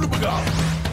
Booga.